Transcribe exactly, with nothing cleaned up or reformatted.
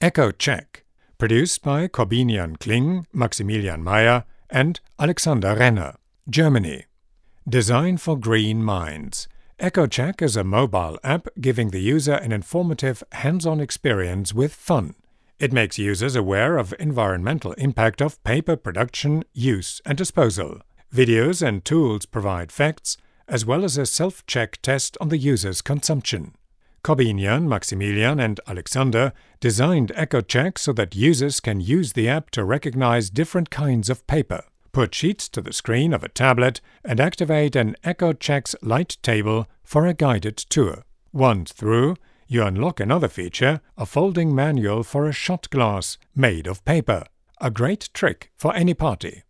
EchoCheck, produced by Corbinian Kling, Maximilian Meyer and Alexander Renner, Germany. Design for green minds. EchoCheck is a mobile app giving the user an informative, hands-on experience with fun. It makes users aware of environmental impact of paper production, use and disposal. Videos and tools provide facts, as well as a self-check test on the user's consumption. Corbinian, Maximilian and Alexander designed EchoCheck so that users can use the app to recognize different kinds of paper, put sheets to the screen of a tablet and activate an EchoCheck's light table for a guided tour. Once through, you unlock another feature, a folding manual for a shot glass made of paper. A great trick for any party.